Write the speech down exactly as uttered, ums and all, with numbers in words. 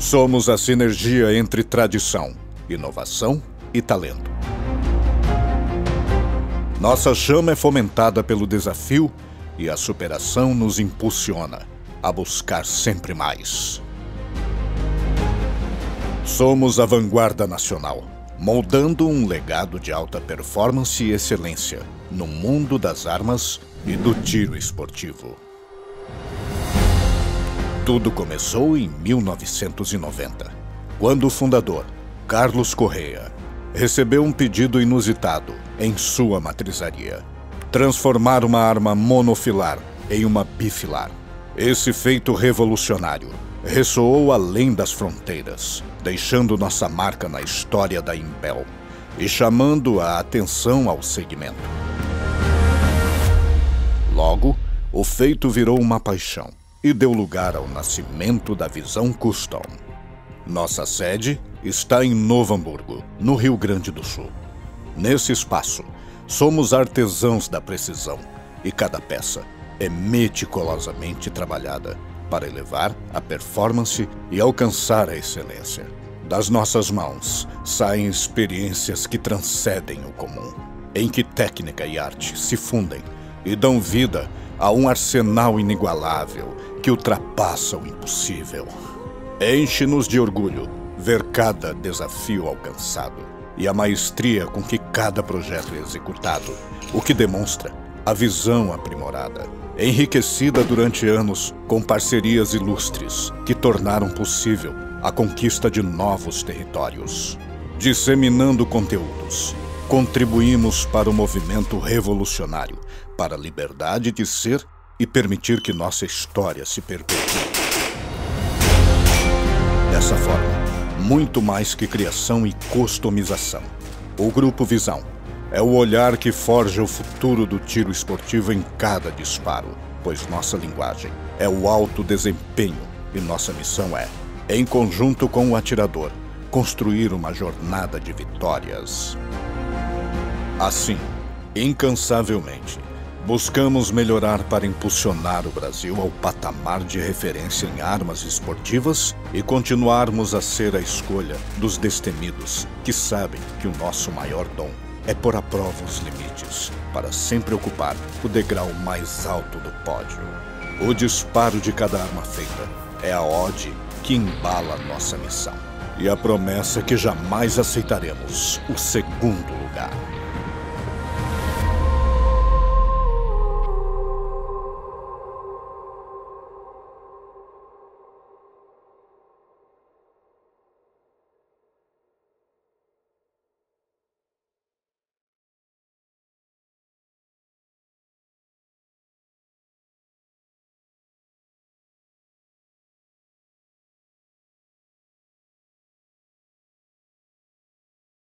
Somos a sinergia entre tradição, inovação e talento. Nossa chama é fomentada pelo desafio e a superação nos impulsiona a buscar sempre mais. Somos a vanguarda nacional, moldando um legado de alta performance e excelência no mundo das armas e do tiro esportivo. Tudo começou em mil novecentos e noventa, quando o fundador, Carlos Corrêa, recebeu um pedido inusitado em sua matrizaria: transformar uma arma monofilar em uma bifilar. Esse feito revolucionário ressoou além das fronteiras, deixando nossa marca na história da IMBEL e chamando a atenção ao segmento. Logo, o feito virou uma paixão e deu lugar ao nascimento da Visão Custom. Nossa sede está em Novo Hamburgo, no Rio Grande do Sul. Nesse espaço, somos artesãos da precisão e cada peça é meticulosamente trabalhada para elevar a performance e alcançar a excelência. Das nossas mãos saem experiências que transcendem o comum, em que técnica e arte se fundem e dão vida a um arsenal inigualável que ultrapassa o impossível. Enche-nos de orgulho ver cada desafio alcançado e a maestria com que cada projeto é executado, o que demonstra a visão aprimorada, enriquecida durante anos com parcerias ilustres que tornaram possível a conquista de novos territórios. Disseminando conteúdos, contribuímos para o movimento revolucionário, para a liberdade de ser e permitir que nossa história se perpetue. Dessa forma, muito mais que criação e customização, o Grupo Visão é o olhar que forja o futuro do tiro esportivo em cada disparo, pois nossa linguagem é o alto desempenho e nossa missão é, em conjunto com o atirador, construir uma jornada de vitórias. Assim, incansavelmente, buscamos melhorar para impulsionar o Brasil ao patamar de referência em armas esportivas e continuarmos a ser a escolha dos destemidos que sabem que o nosso maior dom é pôr à prova os limites para sempre ocupar o degrau mais alto do pódio. O disparo de cada arma feita é a ode que embala nossa missão e a promessa que jamais aceitaremos o segundo lugar.